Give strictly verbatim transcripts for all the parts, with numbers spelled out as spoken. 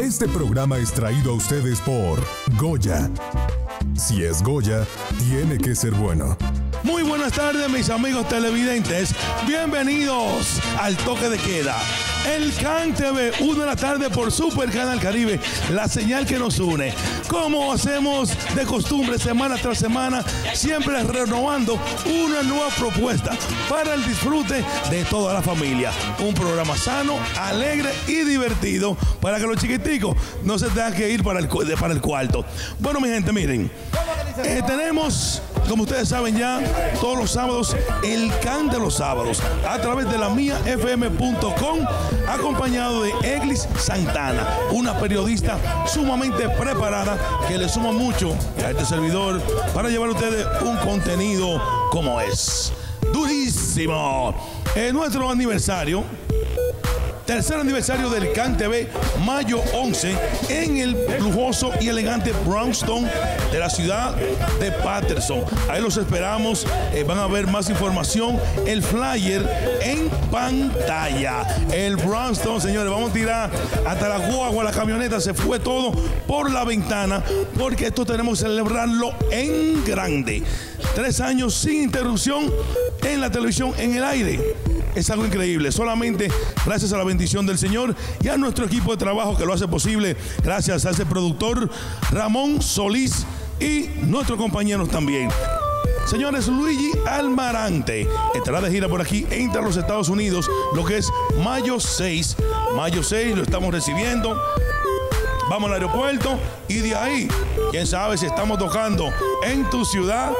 Este programa es traído a ustedes por Goya. Si es Goya, tiene que ser bueno. Muy buenas tardes, mis amigos televidentes. Bienvenidos al Toque de Queda. El Kan T V, una de la tarde por Super Canal Caribe, la señal que nos une. Como hacemos de costumbre semana tras semana, siempre renovando una nueva propuesta para el disfrute de toda la familia. Un programa sano, alegre y divertido para que los chiquiticos no se tengan que ir para el, para el cuarto. Bueno, mi gente, miren, eh, tenemos... Como ustedes saben ya, todos los sábados, el Kan de los sábados, a través de la mía f m punto com, acompañado de Eglis Santana, una periodista sumamente preparada que le suma mucho a este servidor para llevar a ustedes un contenido como es. ¡Durísimo! En nuestro aniversario... Tercer aniversario del Kan T V, mayo once, en el lujoso y elegante Brownstone de la ciudad de Paterson. Ahí los esperamos, eh, van a ver más información, el flyer en pantalla. El Brownstone, señores, vamos a tirar hasta la guagua, la camioneta, se fue todo por la ventana, porque esto tenemos que celebrarlo en grande. Tres años sin interrupción en la televisión, en el aire. Es algo increíble, solamente gracias a la bendición del Señor y a nuestro equipo de trabajo que lo hace posible, gracias a ese productor Ramón Solís y nuestros compañeros también. Señores, Luigi Almarante estará de gira por aquí, entra a los Estados Unidos, lo que es mayo seis. Mayo seis lo estamos recibiendo. Vamos al aeropuerto y de ahí, quién sabe si estamos tocando en tu ciudad.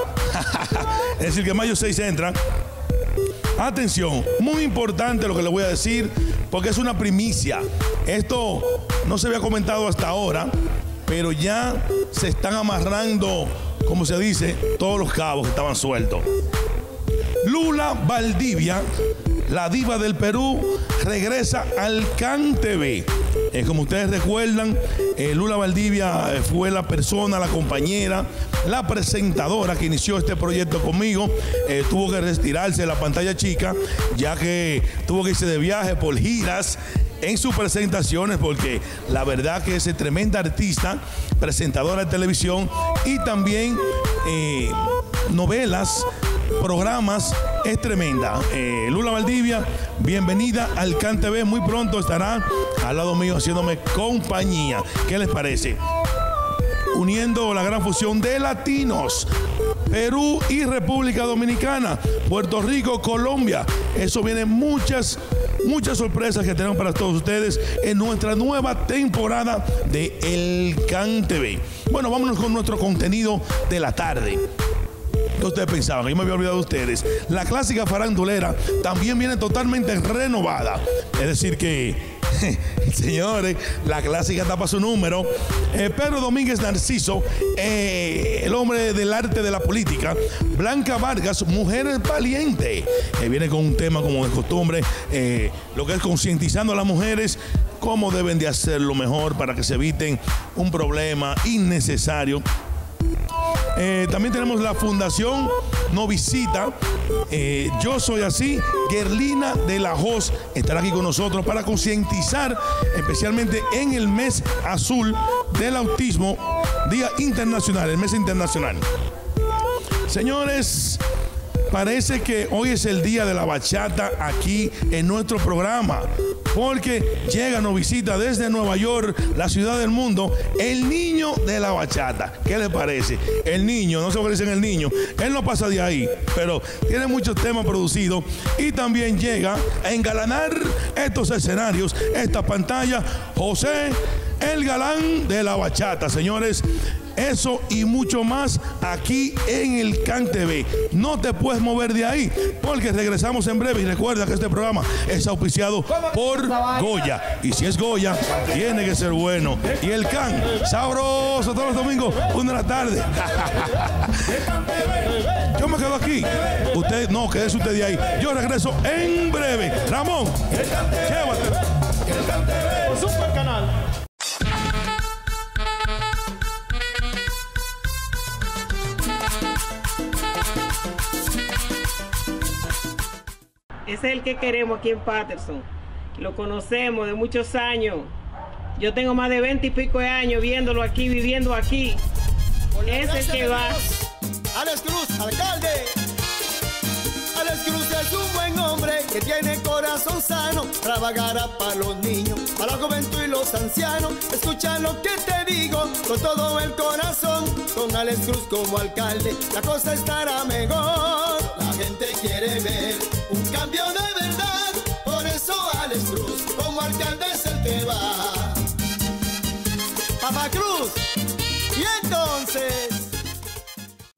Es decir, que mayo seis entra. Atención, muy importante lo que les voy a decir, porque es una primicia. Esto no se había comentado hasta ahora, pero ya se están amarrando, como se dice, todos los cabos que estaban sueltos. Lula Valdivia, la diva del Perú, regresa al Kan T V. Eh, como ustedes recuerdan, eh, Lula Valdivia eh, fue la persona, la compañera, la presentadora que inició este proyecto conmigo. Eh, tuvo que retirarse de la pantalla chica, ya que tuvo que irse de viaje por giras en sus presentaciones, porque la verdad que es tremenda artista, presentadora de televisión y también eh, novelas, programas, es tremenda. Eh, Lula Valdivia, bienvenida al Kan T V. Muy pronto estará al lado mío haciéndome compañía. ¿Qué les parece? Uniendo la gran fusión de latinos, Perú y República Dominicana, Puerto Rico, Colombia. Eso viene muchas, muchas sorpresas que tenemos para todos ustedes en nuestra nueva temporada de El Kan T V. Bueno, vámonos con nuestro contenido de la tarde. ¿Qué ustedes pensaban? Yo me había olvidado de ustedes. La clásica farandulera también viene totalmente renovada. Es decir que, señores, la clásica tapa su número. Eh, Pedro Domínguez Narciso, eh, el hombre del arte de la política. Blanca Vargas, mujer valiente. Eh, viene con un tema como de costumbre, eh, lo que es concientizando a las mujeres cómo deben de hacerlo mejor para que se eviten un problema innecesario. Eh, también tenemos la Fundación Novicita, eh, Yo Soy Así, Gerlina de la Hoz estará aquí con nosotros para concientizar, especialmente en el mes azul del autismo, Día Internacional, el mes internacional. Señores, parece que hoy es el día de la bachata aquí en nuestro programa, porque llega, nos visita desde Nueva York, la ciudad del mundo, el niño de la bachata. ¿Qué les parece? El niño, no se parece en el niño, él no pasa de ahí, pero tiene muchos temas producidos y también llega a engalanar estos escenarios, esta pantalla, José, el galán de la bachata, señores. Eso y mucho más aquí en el Kan T V. No te puedes mover de ahí, porque regresamos en breve. Y recuerda que este programa es auspiciado por Goya. Y si es Goya, tiene que ser bueno. Y el Kan, sabroso todos los domingos, una de la tarde. Yo me quedo aquí. Usted, no, quédese usted de ahí. Yo regreso en breve. Ramón, llévate. Super Canal. Ese es el que queremos aquí en Paterson. Lo conocemos de muchos años. Yo tengo más de veinte y pico de años viéndolo aquí, viviendo aquí. Es el que va. Alex Cruz, alcalde. Alex Cruz es un buen hombre que tiene corazón sano. Trabajará para los niños, para la juventud y los ancianos. Escucha lo que te digo con todo el corazón. Con Alex Cruz como alcalde, la cosa estará mejor. La gente quiere ver un cambio de verdad. Por eso Alex Cruz como alcalde es el que va. Papá Cruz.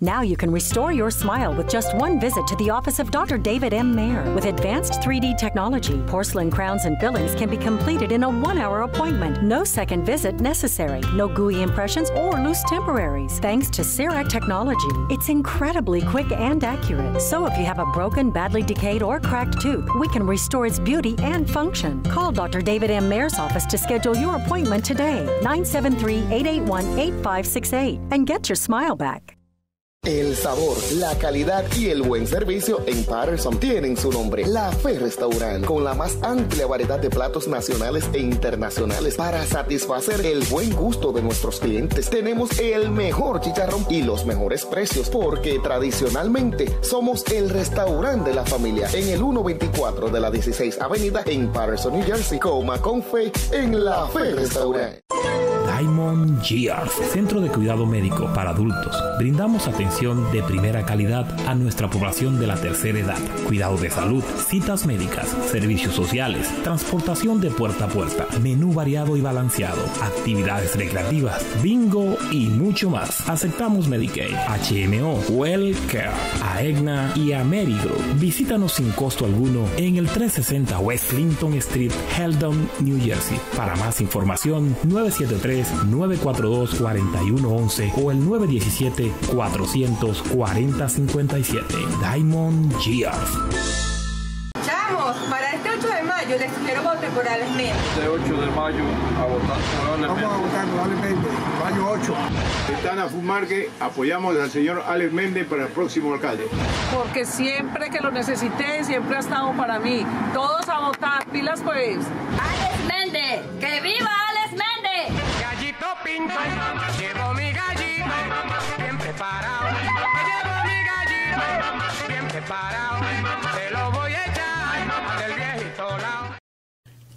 Now you can restore your smile with just one visit to the office of Doctor David M. Mayer. With advanced three D technology, porcelain crowns and fillings can be completed in a one hour appointment. No second visit necessary. No gooey impressions or loose temporaries. Thanks to CEREC technology, it's incredibly quick and accurate. So if you have a broken, badly decayed, or cracked tooth, we can restore its beauty and function. Call Doctor David M. Mayer's office to schedule your appointment today. nine seven three, eight eight one, eight five six eight and get your smile back. El sabor, la calidad y el buen servicio en Paterson tienen su nombre. La Fe Restaurante, con la más amplia variedad de platos nacionales e internacionales para satisfacer el buen gusto de nuestros clientes. Tenemos el mejor chicharrón y los mejores precios porque tradicionalmente somos el restaurante de la familia. En el uno veinticuatro de la dieciséis Avenida en Paterson, New Jersey. Coma con fe en La Fe Restaurante. Simon Gears, Centro de Cuidado Médico para Adultos. Brindamos atención de primera calidad a nuestra población de la tercera edad. Cuidado de salud, citas médicas, servicios sociales, transportación de puerta a puerta, menú variado y balanceado, actividades recreativas, bingo y mucho más. Aceptamos Medicaid, H M O, WellCare, Aetna y Amerigroup. Visítanos sin costo alguno en el trescientos sesenta West Clinton Street, Haledon, New Jersey. Para más información, nueve siete tres, nueve cuatro dos, cuatro uno uno uno o el nueve uno siete, cuatro cuatro cero, cinco siete. Diamond Gears. Chamos, para este ocho de mayo les quiero votar por Alex Mena. Este ocho de mayo a votar probablemente. Vamos a votar probablemente, mayo ocho. Están a fumar que apoyamos al señor Alex Méndez para el próximo alcalde. Porque siempre que lo necesité, siempre ha estado para mí. Todos a votar, pilas pues. Alex Méndez, que viva Alex Méndez. Gallito pinto, llevo mi gallito, bien preparado. Llevo mi gallito, bien preparado. Te lo voy a echar.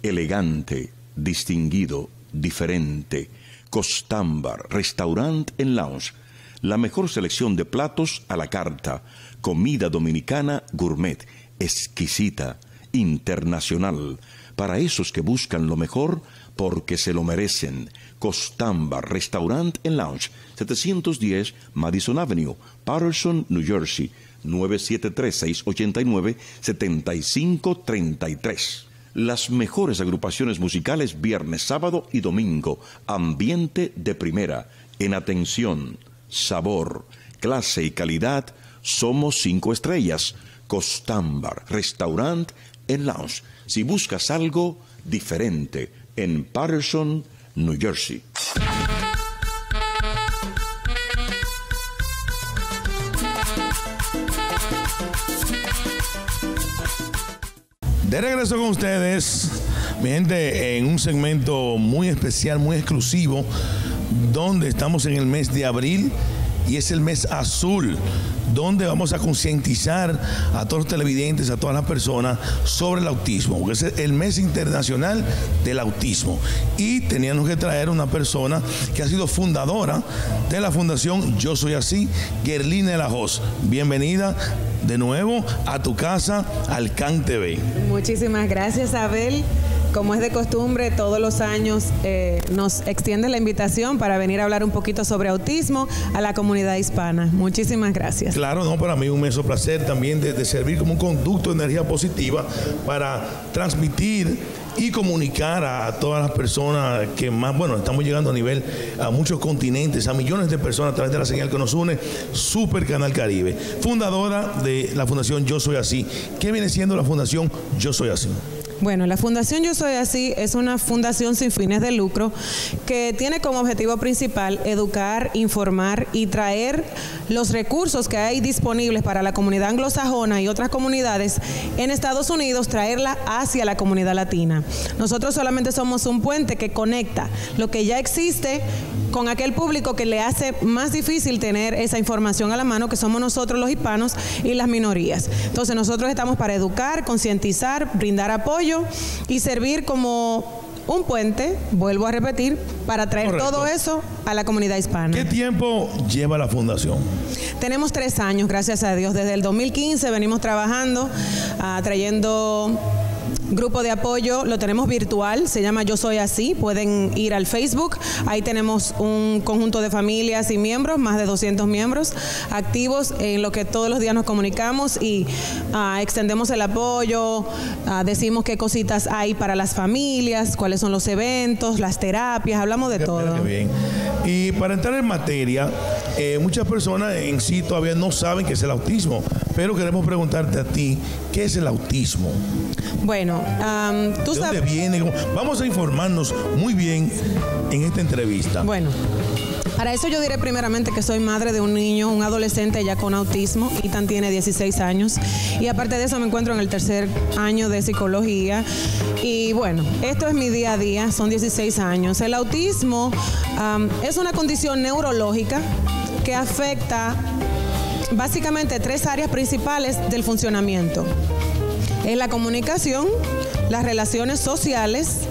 Elegante, distinguido, diferente. Costambar, restaurant en lounge. La mejor selección de platos a la carta. Comida dominicana gourmet, exquisita, internacional. Para esos que buscan lo mejor porque se lo merecen. Costambar, restaurant en lounge. setecientos diez Madison Avenue, Paterson, New Jersey. nueve siete tres, seis ocho nueve, siete cinco tres tres. Las mejores agrupaciones musicales viernes, sábado y domingo. Ambiente de primera. En atención, sabor, clase y calidad, somos cinco estrellas. Costambar, restaurant en lounge. Si buscas algo diferente, en Paterson, New Jersey. De regreso con ustedes, mi gente, en un segmento muy especial, muy exclusivo, donde estamos en el mes de abril y es el mes azul, donde vamos a concientizar a todos los televidentes, a todas las personas sobre el autismo, porque es el mes internacional del autismo. Y teníamos que traer una persona que ha sido fundadora de la Fundación Yo Soy Así, Gerlina de la Hoz. Bienvenida de nuevo a tu casa, al Kan T V. Muchísimas gracias, Abel. Como es de costumbre, todos los años eh, nos extiende la invitación para venir a hablar un poquito sobre autismo a la comunidad hispana. Muchísimas gracias. Claro, no, para mí un inmenso placer también de, de servir como un conducto de energía positiva para transmitir y comunicar a todas las personas que más, bueno, estamos llegando a nivel, a muchos continentes, a millones de personas a través de la señal que nos une, Super Canal Caribe. Fundadora de la Fundación Yo Soy Así. ¿Qué viene siendo la Fundación Yo Soy Así? Bueno, la Fundación Yo Soy Así es una fundación sin fines de lucro que tiene como objetivo principal educar, informar y traer los recursos que hay disponibles para la comunidad anglosajona y otras comunidades en Estados Unidos, traerla hacia la comunidad latina. Nosotros solamente somos un puente que conecta lo que ya existe con aquel público que le hace más difícil tener esa información a la mano, que somos nosotros los hispanos y las minorías. Entonces nosotros estamos para educar, concientizar, brindar apoyo y servir como un puente, vuelvo a repetir, para traer Correcto. Todo eso a la comunidad hispana. ¿Qué tiempo lleva la fundación? Tenemos tres años, gracias a Dios. Desde el dos mil quince venimos trabajando, uh, trayendo grupo de apoyo. Lo tenemos virtual, se llama Yo Soy Así. Pueden ir al Facebook, ahí tenemos un conjunto de familias y miembros, más de doscientos miembros activos, en lo que todos los días nos comunicamos y uh, extendemos el apoyo, uh, decimos qué cositas hay para las familias, cuáles son los eventos, las terapias, hablamos de todo. Bien. Y para entrar en materia, eh, muchas personas en sí todavía no saben qué es el autismo, pero queremos preguntarte a ti, ¿qué es el autismo? Bueno, Um, ¿tú ¿De dónde viene? Vamos a informarnos muy bien en esta entrevista. Bueno, para eso yo diré primeramente que soy madre de un niño, un adolescente ya con autismo. Ethan tiene dieciséis años y aparte de eso me encuentro en el tercer año de psicología. Y bueno, esto es mi día a día, son dieciséis años. El autismo um, es una condición neurológica que afecta básicamente tres áreas principales del funcionamiento. Es la comunicación, las relaciones sociales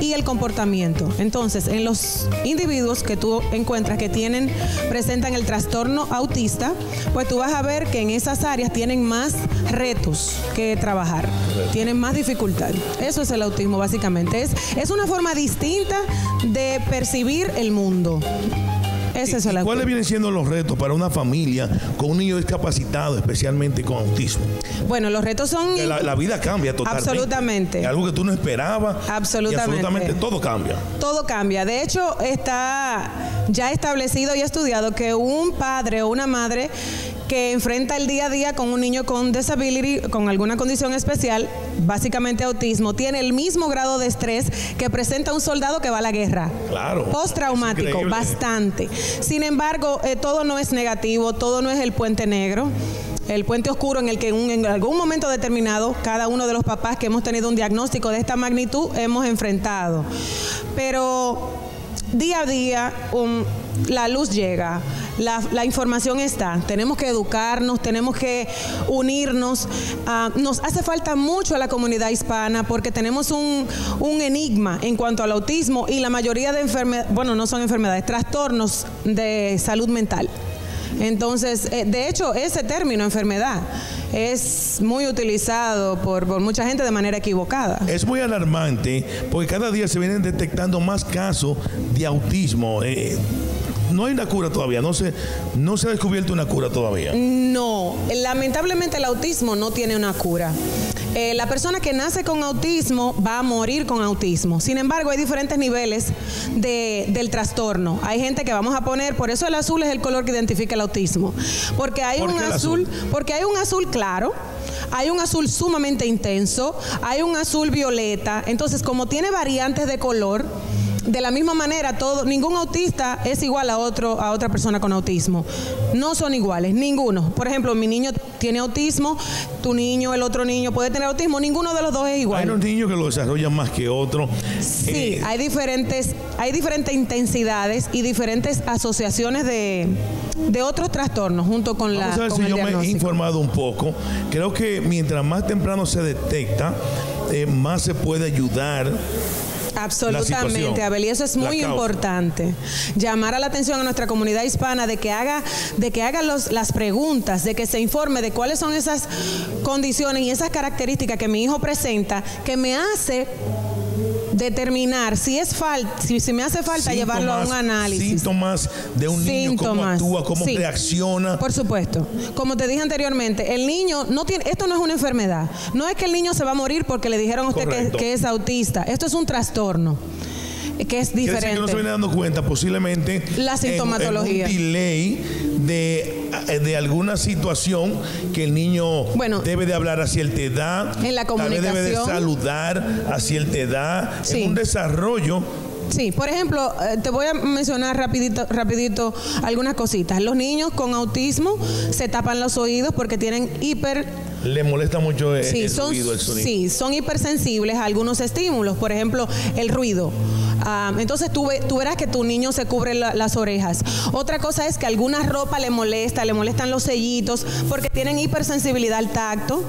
y el comportamiento. Entonces, en los individuos que tú encuentras que tienen, presentan el trastorno autista, pues tú vas a ver que en esas áreas tienen más retos que trabajar, tienen más dificultad. Eso es el autismo básicamente. Es, es una forma distinta de percibir el mundo. Ese es el autismo. ¿Cuáles vienen siendo los retos para una familia con un niño discapacitado, especialmente con autismo? Bueno, los retos son... La, la vida cambia totalmente. Absolutamente. Es algo que tú no esperabas. Absolutamente. Absolutamente todo cambia. Todo cambia. De hecho, está ya establecido y estudiado que un padre o una madre que enfrenta el día a día con un niño con disability, con alguna condición especial, básicamente autismo, tiene el mismo grado de estrés que presenta un soldado que va a la guerra. Claro. Postraumático, bastante. Sin embargo, eh, todo no es negativo, todo no es el puente negro, el puente oscuro en el que un, en algún momento determinado cada uno de los papás que hemos tenido un diagnóstico de esta magnitud hemos enfrentado. Pero día a día um, la luz llega, la, la información está, tenemos que educarnos, tenemos que unirnos. Uh, nos hace falta mucho a la comunidad hispana porque tenemos un, un enigma en cuanto al autismo y la mayoría de enfermedades, bueno, no son enfermedades, trastornos de salud mental. Entonces, de hecho, ese término enfermedad es muy utilizado por, por mucha gente de manera equivocada. Es muy alarmante porque cada día se vienen detectando más casos de autismo. Eh, no hay una cura todavía, no se, no se ha descubierto una cura todavía. No, lamentablemente el autismo no tiene una cura. Eh, la persona que nace con autismo va a morir con autismo. Sin embargo, hay diferentes niveles de, del trastorno. Hay gente que vamos a poner, por eso el azul es el color que identifica el autismo. Porque hay ¿Por un azul, azul, porque hay un azul claro, hay un azul sumamente intenso, hay un azul violeta. Entonces, como tiene variantes de color, de la misma manera, todo, ningún autista es igual a otro, a otra persona con autismo. No son iguales, ninguno. Por ejemplo, mi niño tiene autismo, tu niño, el otro niño puede tener autismo. Ninguno de los dos es igual. Hay unos niños que lo desarrollan más que otros. Sí, eh. hay diferentes, hay diferentes intensidades y diferentes asociaciones de, de otros trastornos junto con la. Vamos a ver si yo diagnóstico. Me he informado un poco. Creo que mientras más temprano se detecta, eh, más se puede ayudar. Absolutamente, Abel, y eso es muy importante. Llamar a la atención a nuestra comunidad hispana de que haga, de que haga los, las preguntas, de que se informe de cuáles son esas condiciones y esas características que mi hijo presenta, que me hace determinar si es falta, si, si me hace falta síntomas, llevarlo a un análisis. Síntomas de un niño, síntomas, cómo actúa, cómo sí, reacciona. Por supuesto. Como te dije anteriormente, el niño no tiene, esto no es una enfermedad. No es que el niño se va a morir porque le dijeron a usted que, que es autista. Esto es un trastorno que es diferente. Que no se viene dando cuenta posiblemente la sintomatología. En, en un delay de de alguna situación que el niño bueno, debe de hablar a cierta edad, en la comunicación, tal vez debe de saludar a cierta edad, sí. en un desarrollo. Sí, por ejemplo, te voy a mencionar rapidito, rapidito algunas cositas. Los niños con autismo se tapan los oídos porque tienen hiper... Le molesta mucho el, sí, el son, ruido, el sonido. Sí, son hipersensibles a algunos estímulos, por ejemplo, el ruido. Um, entonces tú, ve, tú verás que tu niño se cubre la, las orejas. Otra cosa es que alguna ropa le molesta, le molestan los sellitos, porque tienen hipersensibilidad al tacto.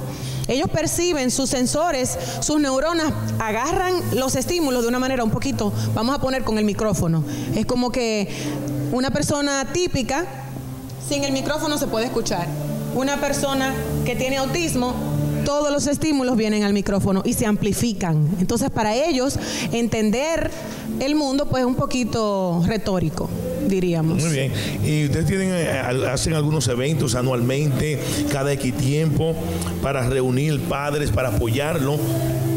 Ellos perciben sus sensores, sus neuronas agarran los estímulos de una manera un poquito, vamos a poner con el micrófono. Es como que una persona típica, sin el micrófono se puede escuchar. Una persona que tiene autismo, todos los estímulos vienen al micrófono y se amplifican. Entonces, para ellos, entender el mundo pues es un poquito retórico, diríamos. Muy bien. ¿Y ustedes tienen, hacen algunos eventos anualmente, cada X tiempo, para reunir padres, para apoyarlo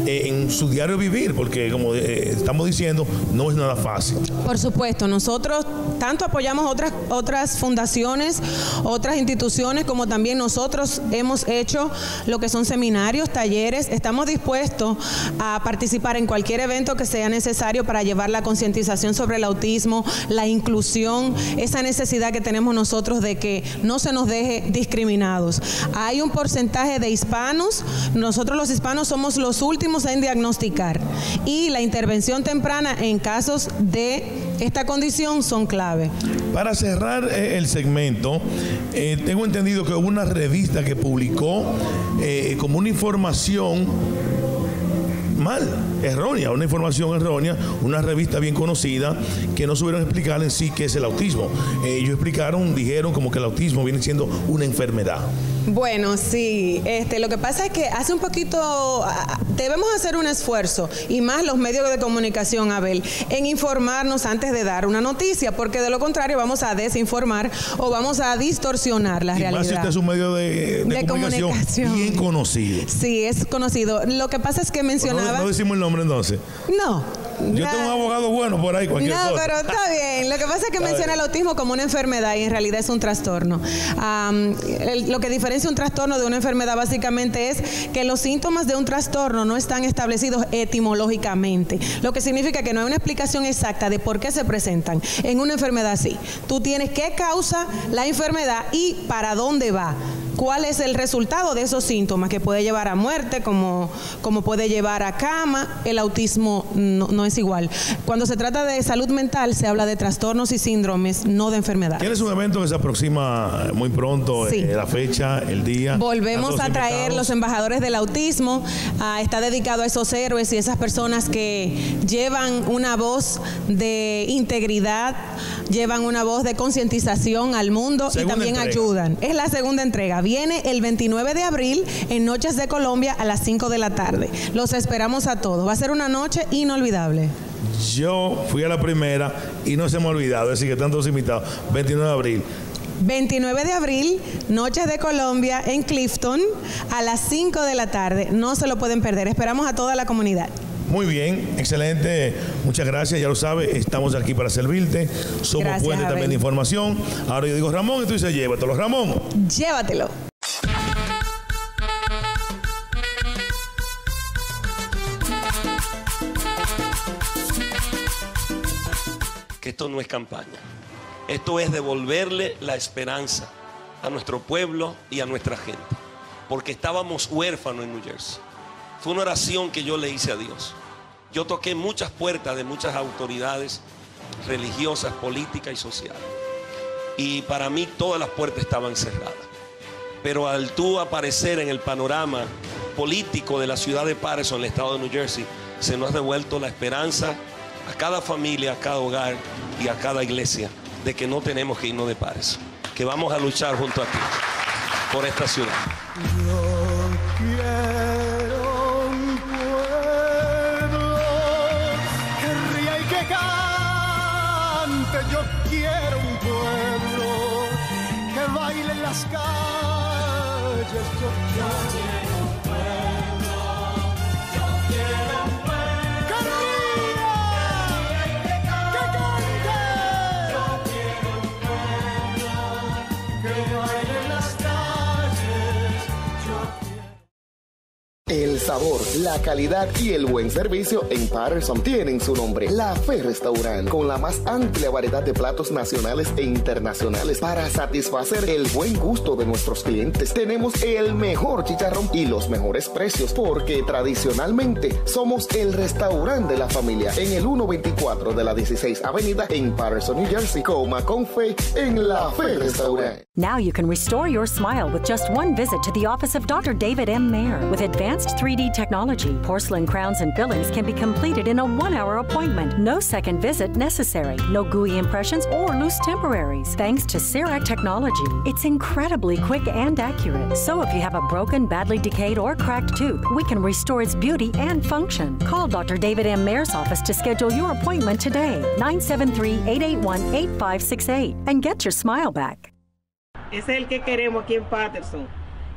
en su diario vivir? Porque, como estamos diciendo, no es nada fácil. Por supuesto. Nosotros tanto apoyamos otras, otras fundaciones, otras instituciones, como también nosotros hemos hecho lo que son seminarios, talleres. Estamos dispuestos a participar en cualquier evento que sea necesario para llevar la concientización sobre el autismo, la inclusión, esa necesidad que tenemos nosotros de que no se nos deje discriminados. Hay un porcentaje de hispanos, nosotros los hispanos somos los últimos en diagnosticar, y la intervención temprana en casos de esta condición son clave. Para cerrar eh, el segmento, eh, tengo entendido que hubo una revista que publicó eh, como una información mal, errónea, una información errónea, una revista bien conocida, que no supieron explicar en sí qué es el autismo. Eh, ellos explicaron, dijeron como que el autismo viene siendo una enfermedad. Bueno, sí, este, lo que pasa es que hace un poquito, debemos hacer un esfuerzo, y más los medios de comunicación, Abel, en informarnos antes de dar una noticia, porque de lo contrario vamos a desinformar o vamos a distorsionar la y realidad. Más si usted es un medio de, de, de comunicación, comunicación bien conocido. Sí, es conocido. Lo que pasa es que mencionaba... No, no decimos el nombre entonces. No. Yo tengo un abogado bueno por ahí, cualquier cosa. No, pero está bien. Lo que pasa es que menciona el autismo como una enfermedad y en realidad es un trastorno. Um, el, lo que diferencia un trastorno de una enfermedad básicamente es que los síntomas de un trastorno no están establecidos etimológicamente. Lo que significa que no hay una explicación exacta de por qué se presentan. En una enfermedad sí. Tú tienes qué causa la enfermedad y para dónde va. ¿Cuál es el resultado de esos síntomas? Que puede llevar a muerte, como, como puede llevar a cama. El autismo no, no es igual. Cuando se trata de salud mental, se habla de trastornos y síndromes, no de enfermedades. ¿Tienes un evento que se aproxima muy pronto? Sí. Eh, la fecha, el día. Volvemos a traer invitados. Los embajadores del autismo. Ah, está dedicado a esos héroes y esas personas que llevan una voz de integridad, llevan una voz de concientización al mundo segunda y también entrega. Ayudan. Es la segunda entrega. Viene el veintinueve de abril en Noches de Colombia a las cinco de la tarde. Los esperamos a todos. Va a ser una noche inolvidable. Yo fui a la primera y no se me ha olvidado, así que están todos invitados. veintinueve de abril. veintinueve de abril, Noches de Colombia en Clifton a las cinco de la tarde. No se lo pueden perder. Esperamos a toda la comunidad. Muy bien, excelente, muchas gracias, ya lo sabe, estamos aquí para servirte, somos gracias, fuente Abel. También de información. Ahora yo digo Ramón y tú dices llévatelo, Ramón. Llévatelo. Que esto no es campaña, esto es devolverle la esperanza a nuestro pueblo y a nuestra gente, porque estábamos huérfanos en New Jersey. Fue una oración que yo le hice a Dios. Yo toqué muchas puertas de muchas autoridades religiosas, políticas y sociales. Y para mí todas las puertas estaban cerradas. Pero al tú aparecer en el panorama político de la ciudad de Paterson, el estado de New Jersey, se nos ha devuelto la esperanza a cada familia, a cada hogar y a cada iglesia de que no tenemos que irnos de Paterson, que vamos a luchar junto a ti por esta ciudad. Las calles, yo, yo quiero un pueblo, yo quiero un pueblo, que ría, que, que cante, yo quiero un pueblo, que baile. sabor, la calidad y el buen servicio en Paterson tienen su nombre. La Fe Restaurante, con la más amplia variedad de platos nacionales e internacionales para satisfacer el buen gusto de nuestros clientes. Tenemos el mejor chicharrón y los mejores precios porque tradicionalmente somos el restaurante de la familia en el uno veinticuatro de la dieciséis Avenida en Paterson, New Jersey. Coma con fe en La Fe Restaurante. Now you can restore your smile with just one visit to the office of Doctor David M. Mayer. With advanced three D technology, porcelain crowns and fillings can be completed in a one-hour appointment. No second visit necessary. No gooey impressions or loose temporaries. Thanks to CEREC technology, it's incredibly quick and accurate. So if you have a broken, badly decayed, or cracked tooth, we can restore its beauty and function. Call Doctor David M. Mayer's office to schedule your appointment today. nine seven three, eight eight one, eight five six eight and get your smile back. Ese es el que queremos aquí en Paterson.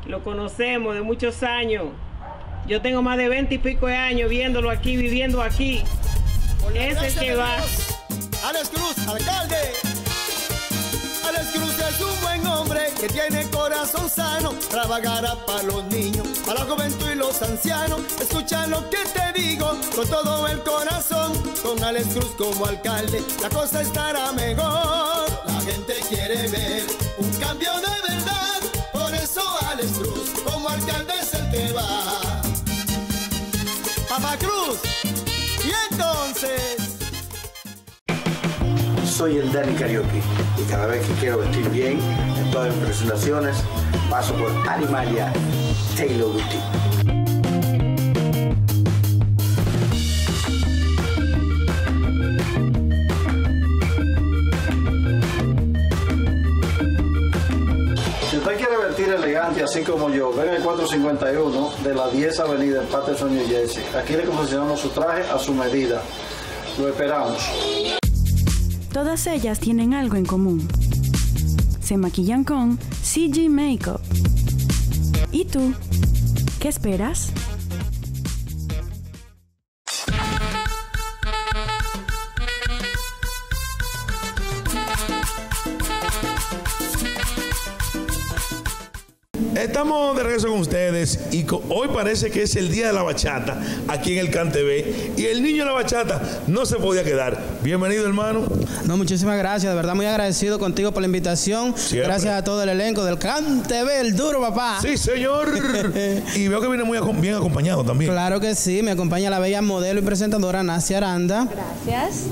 Lo conocemos de muchos años. Yo tengo más de veinte y pico de años viéndolo aquí, viviendo aquí. Es el que va. Alex Cruz, alcalde. Alex Cruz es un buen hombre que tiene corazón sano. Trabajará para los niños, para la juventud y los ancianos. Escucha lo que te digo con todo el corazón. Con Alex Cruz como alcalde, la cosa estará mejor. La gente quiere ver un cambio de verdad. Por eso Alex Cruz como alcalde es el que va. Papá Cruz. Y entonces... soy el Dani Karaoke y cada vez que quiero vestir bien en todas mis presentaciones paso por Animalia Taylor Boutique. Así como yo, ven el cuatrocientos cincuenta y uno de la diez Avenida en Paterson, New Jersey. Aquí le confeccionamos su traje a su medida. Lo esperamos. Todas ellas tienen algo en común. Se maquillan con C G Makeup. ¿Y tú? ¿Qué esperas? Estamos de regreso con ustedes y con, hoy parece que es el día de la bachata aquí en El Kan T V y el niño de la bachata no se podía quedar. Bienvenido, hermano. No, muchísimas gracias, de verdad muy agradecido contigo por la invitación. Siempre. Gracias a todo el elenco del El Kan T V, el duro papá. Sí, señor. Y veo que viene muy bien acompañado también. Claro que sí, me acompaña la bella modelo y presentadora Nacia Aranda. Gracias.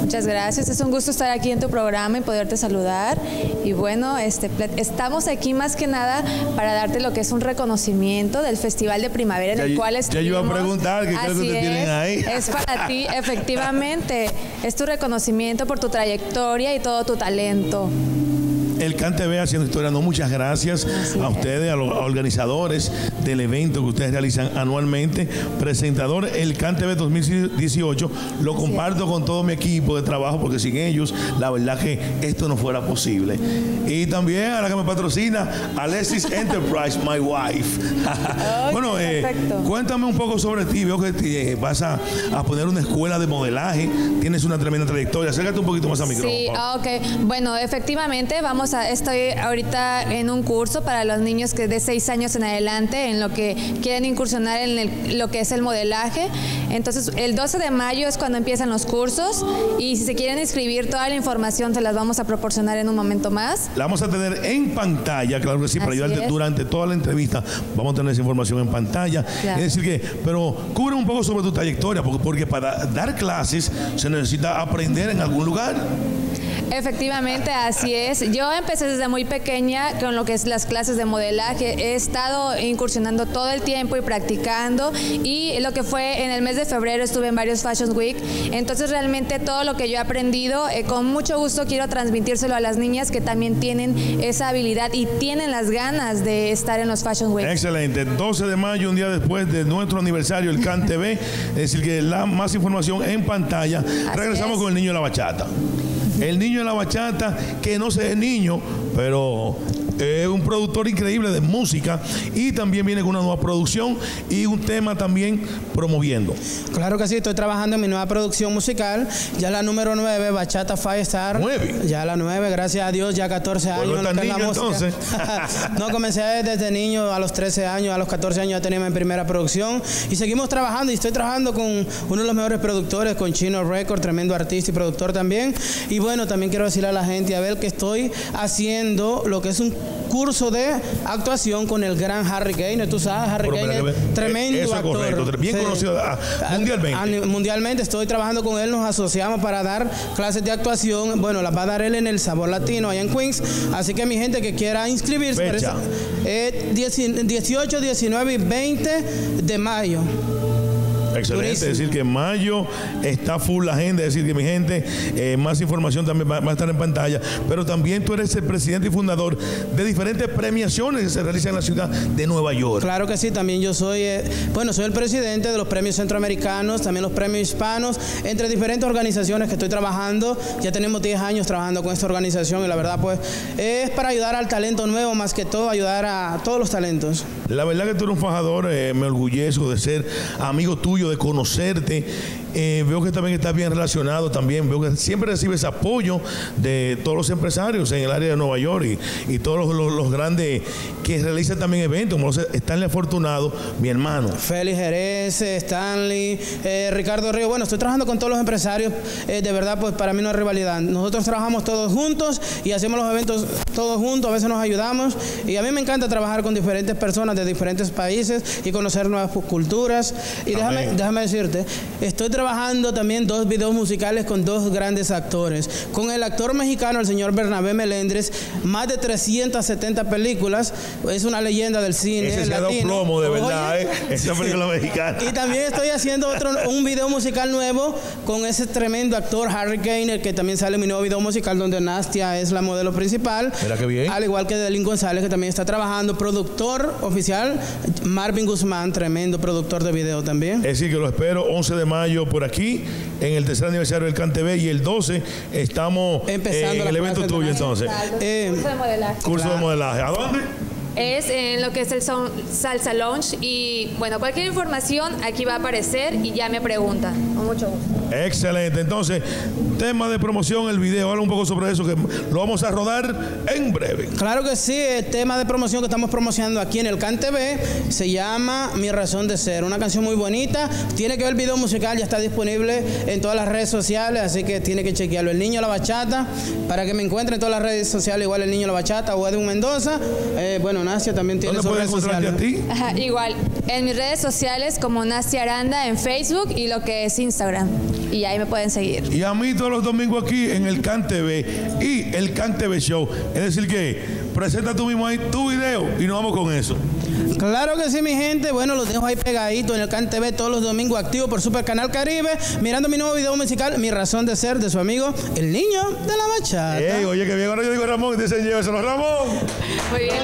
Muchas gracias, es un gusto estar aquí en tu programa y poderte saludar. Y bueno, este, estamos aquí más que nada para darte lo que es un reconocimiento del Festival de Primavera en el cual estuvimos. Ya yo iba a preguntar, ¿qué crees que te tienen ahí? Es para ti, efectivamente, es tu reconocimiento por tu trayectoria y todo tu talento. El Kan T V haciendo historia, no, muchas gracias sí, a ustedes, a los organizadores del evento que ustedes realizan anualmente. Presentador El Kan T V dos mil dieciocho, lo sí, comparto con todo mi equipo de trabajo porque sin ellos, la verdad que esto no fuera posible. Y también a la que me patrocina, Alexis Enterprise, my wife. Okay, bueno, eh, cuéntame un poco sobre ti, veo que te, eh, vas a, a poner una escuela de modelaje, tienes una tremenda trayectoria, acércate un poquito más al micrófono. Sí, ok, bueno, efectivamente vamos. Estoy ahorita en un curso para los niños que de seis años en adelante en lo que quieren incursionar en el, lo que es el modelaje. Entonces el doce de mayo es cuando empiezan los cursos y si se quieren inscribir toda la información se las vamos a proporcionar en un momento más. La vamos a tener en pantalla, claro que sí, para ayudarte durante toda la entrevista. Vamos a tener esa información en pantalla. Claro. Es decir que, pero cubre un poco sobre tu trayectoria porque, porque para dar clases se necesita aprender en algún lugar. Efectivamente, así es. Yo empecé desde muy pequeña con lo que es las clases de modelaje. He estado incursionando todo el tiempo y practicando. Y lo que fue en el mes de febrero estuve en varios Fashion Week. Entonces realmente todo lo que yo he aprendido, eh, con mucho gusto quiero transmitírselo a las niñas que también tienen esa habilidad y tienen las ganas de estar en los Fashion Week. Excelente. doce de mayo, un día después de nuestro aniversario, El Kan T V. Es decir que la más información en pantalla. Así regresamos es. Con el niño de la bachata. El niño de la bachata, que no sé, es niño, pero Es eh, un productor increíble de música y también viene con una nueva producción y un tema también promoviendo. Claro que sí, estoy trabajando en mi nueva producción musical, ya la número nueve, Bachata Firestar. ¿Nueve? Ya la nueve, gracias a Dios, ya catorce años. No, niño, la entonces. No, comencé desde niño, a los trece años, a los catorce años ya tenía mi primera producción y seguimos trabajando y estoy trabajando con uno de los mejores productores, con Chino Record, tremendo artista y productor también. Y bueno, también quiero decirle a la gente, a ver, que estoy haciendo lo que es un curso de actuación con el gran Harry Kane. Tú sabes, Harry Pero, Kane es tremendo eso actor. Es correcto, bien sí. conocido a, mundialmente. A, a, mundialmente estoy trabajando con él, nos asociamos para dar clases de actuación. Bueno, las va a dar él en el Sabor Latino, allá en Queens. Así que mi gente que quiera inscribirse, fecha. Eh, dieciocho, diecinueve y veinte de mayo. Excelente, es decir que en mayo está full la agenda, es decir que mi gente, eh, más información también va, va a estar en pantalla, pero también tú eres el presidente y fundador de diferentes premiaciones que se realizan en la ciudad de Nueva York. Claro que sí, también yo soy, eh, bueno, soy el presidente de los premios centroamericanos, también los premios hispanos, entre diferentes organizaciones que estoy trabajando. Ya tenemos diez años trabajando con esta organización y la verdad pues es para ayudar al talento nuevo, más que todo ayudar a todos los talentos. La verdad que tú eres un fajador, eh, me orgullezco de ser amigo tuyo, de conocerte. Eh, veo que también estás bien relacionado, también veo que siempre recibes apoyo de todos los empresarios en el área de Nueva York y, y todos los, los, los grandes que realizan también eventos, como los Stanley Afortunado, mi hermano. Félix Jerez, Stanley, eh, Ricardo Río. Bueno, estoy trabajando con todos los empresarios, eh, de verdad, pues para mí no es rivalidad. Nosotros trabajamos todos juntos y hacemos los eventos todos juntos, a veces nos ayudamos y a mí me encanta trabajar con diferentes personas de diferentes países y conocer nuevas culturas. Y déjame, déjame decirte, estoy trabajando también dos videos musicales con dos grandes actores. Con el actor mexicano, el señor Bernabé Melendres, más de trescientas setenta películas. Es una leyenda del cine. Ese se ha dado plomo, de verdad, ¿eh? Esa película mexicana. Y también estoy haciendo otro, un video musical nuevo con ese tremendo actor, Harry Kane, que también sale mi nuevo video musical, donde Nastia es la modelo principal. Mira qué bien. Al igual que Delín González, que también está trabajando. Productor oficial, Marvin Guzmán, tremendo productor de video también. Es decir, que lo espero once de mayo. Por aquí, en el tercer aniversario del Kan T V, y el doce estamos empezando eh, en el evento tuyo, entonces. Eh, curso de modelaje. Curso claro. de modelaje. ¿A dónde? Es en lo que es el son, Salsa Lounge y bueno, cualquier información aquí va a aparecer y ya me preguntan. Con mucho gusto. Excelente. Entonces, tema de promoción, el video, habla un poco sobre eso que lo vamos a rodar en breve. Claro que sí, el tema de promoción que estamos promocionando aquí en el Kan T V se llama Mi Razón de Ser, una canción muy bonita, tiene que ver el video musical, ya está disponible en todas las redes sociales, así que tiene que chequearlo. El Niño La Bachata, para que me encuentren en todas las redes sociales, igual El Niño La Bachata o Edwin Mendoza, eh, bueno, Nastia también tiene sus redes sociales. Ajá, igual, en mis redes sociales como Nastia Aranda en Facebook y lo que es Instagram. Y ahí me pueden seguir. Y a mí todos los domingos aquí en el Kan T V y el Kan T V Show. Es decir que presenta tú mismo ahí tu video y nos vamos con eso. Claro que sí, mi gente. Bueno, los dejo ahí pegadito en el Kan T V todos los domingos, activo por Super Canal Caribe, mirando mi nuevo video musical, Mi Razón de Ser, de su amigo, El Niño de la Bachata. Hey, oye, que bien, ahora yo digo Ramón, y dicen, lléveselo, Ramón. Muy bien.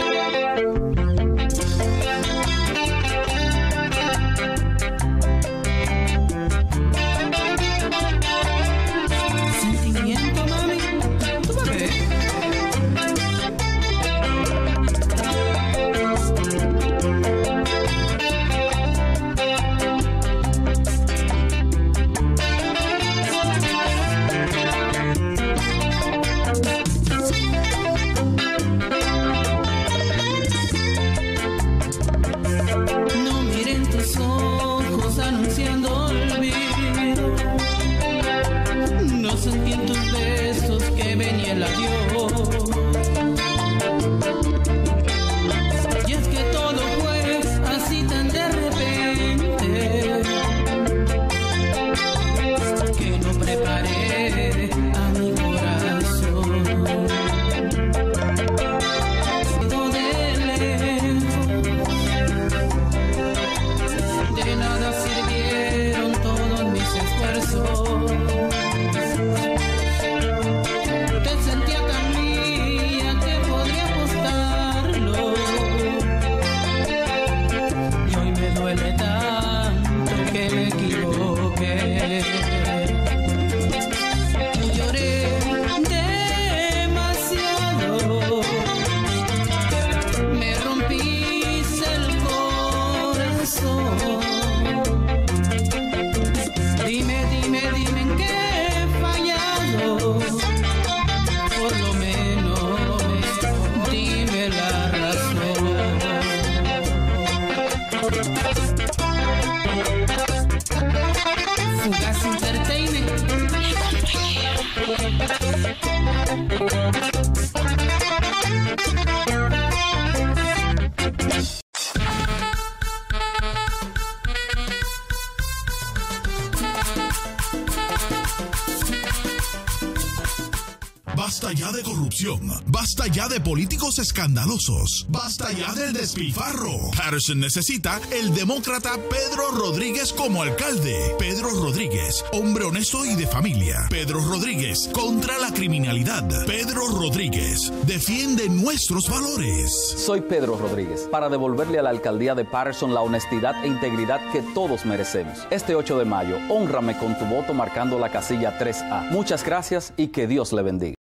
Basta ya de corrupción, basta ya de políticos escandalosos, basta ya del despilfarro. Paterson necesita el demócrata Pedro Rodríguez como alcalde. Pedro Rodríguez, hombre honesto y de familia. Pedro Rodríguez, contra la criminalidad. Pedro Rodríguez, defiende nuestros valores. Soy Pedro Rodríguez, para devolverle a la alcaldía de Paterson la honestidad e integridad que todos merecemos. Este ocho de mayo, hónrame con tu voto marcando la casilla tres A. Muchas gracias y que Dios le bendiga.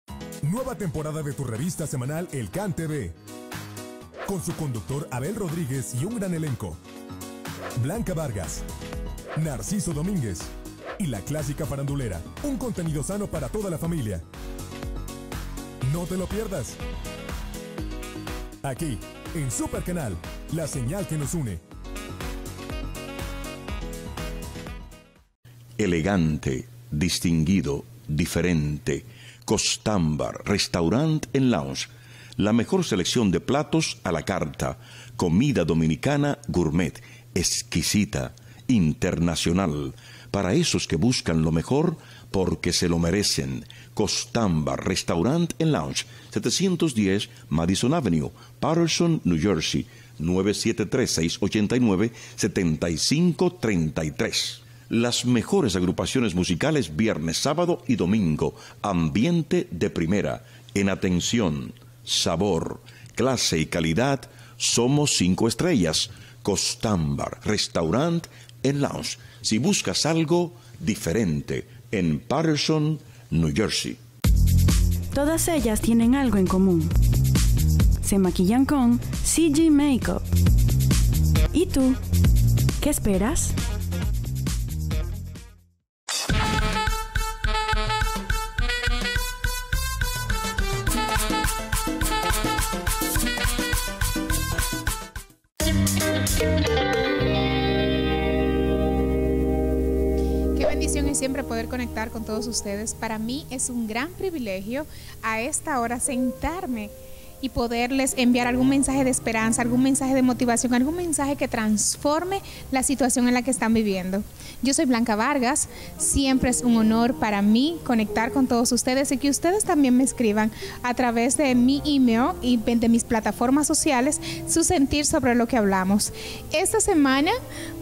Nueva temporada de tu revista semanal El Kan T V, con su conductor Abel Rodríguez y un gran elenco. Blanca Vargas, Narciso Domínguez y la clásica farandulera. Un contenido sano para toda la familia. No te lo pierdas. Aquí, en Super Canal, la señal que nos une. Elegante, distinguido, diferente. Costambar, restaurante en lounge, la mejor selección de platos a la carta, comida dominicana gourmet, exquisita, internacional, para esos que buscan lo mejor porque se lo merecen. Costambar, restaurante en lounge, setecientos diez Madison Avenue, Paterson, New Jersey, nueve siete tres, seis ocho nueve, siete cinco tres tres. Las mejores agrupaciones musicales viernes, sábado y domingo. Ambiente de primera. En atención, sabor, clase y calidad, somos cinco estrellas. Costambar, restaurant en lounge. Si buscas algo diferente, en Paterson, New Jersey. Todas ellas tienen algo en común. Se maquillan con C G Makeup. ¿Y tú? ¿Qué esperas? Siempre poder conectar con todos ustedes. Para mí es un gran privilegio a esta hora sentarme y poderles enviar algún mensaje de esperanza, algún mensaje de motivación, algún mensaje que transforme la situación en la que están viviendo. Yo soy Blanca Vargas, siempre es un honor para mí conectar con todos ustedes y que ustedes también me escriban a través de mi email y de mis plataformas sociales su sentir sobre lo que hablamos. Esta semana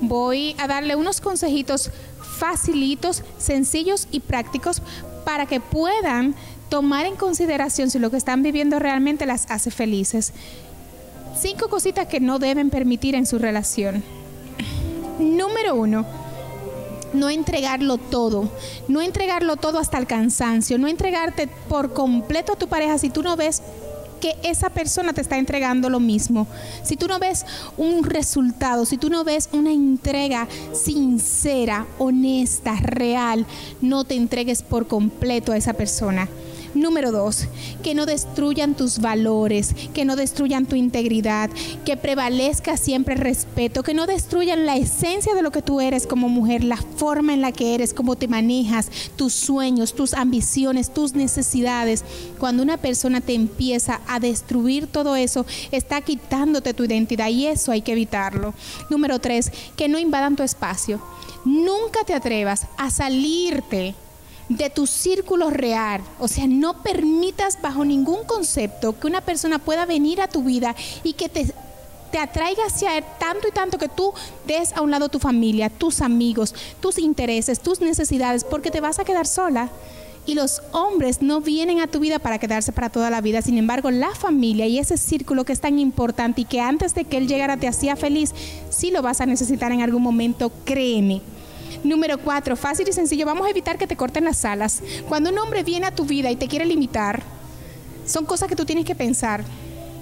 voy a darle unos consejitos facilitos, sencillos y prácticos para que puedan tomar en consideración si lo que están viviendo realmente las hace felices. Cinco cositas que no deben permitir en su relación. Número uno, no entregarlo todo. No entregarlo todo hasta el cansancio. No entregarte por completo a tu pareja si tú no ves que esa persona te está entregando lo mismo. Si tú no ves un resultado, si tú no ves una entrega sincera, honesta, real, no te entregues por completo a esa persona. Número dos, que no destruyan tus valores, que no destruyan tu integridad, que prevalezca siempre el respeto, que no destruyan la esencia de lo que tú eres como mujer, la forma en la que eres, cómo te manejas, tus sueños, tus ambiciones, tus necesidades. Cuando una persona te empieza a destruir todo eso, está quitándote tu identidad y eso hay que evitarlo. Número tres, que no invadan tu espacio. Nunca te atrevas a salirte de tu círculo real, o sea, no permitas bajo ningún concepto que una persona pueda venir a tu vida y que te, te atraiga hacia él tanto y tanto que tú des a un lado tu familia, tus amigos, tus intereses, tus necesidades, porque te vas a quedar sola. Y los hombres no vienen a tu vida para quedarse para toda la vida. Sin embargo, la familia y ese círculo que es tan importante y que antes de que él llegara te hacía feliz, sí lo vas a necesitar en algún momento, créeme. Número cuatro, fácil y sencillo, vamos a evitar que te corten las alas. Cuando un hombre viene a tu vida y te quiere limitar, son cosas que tú tienes que pensar.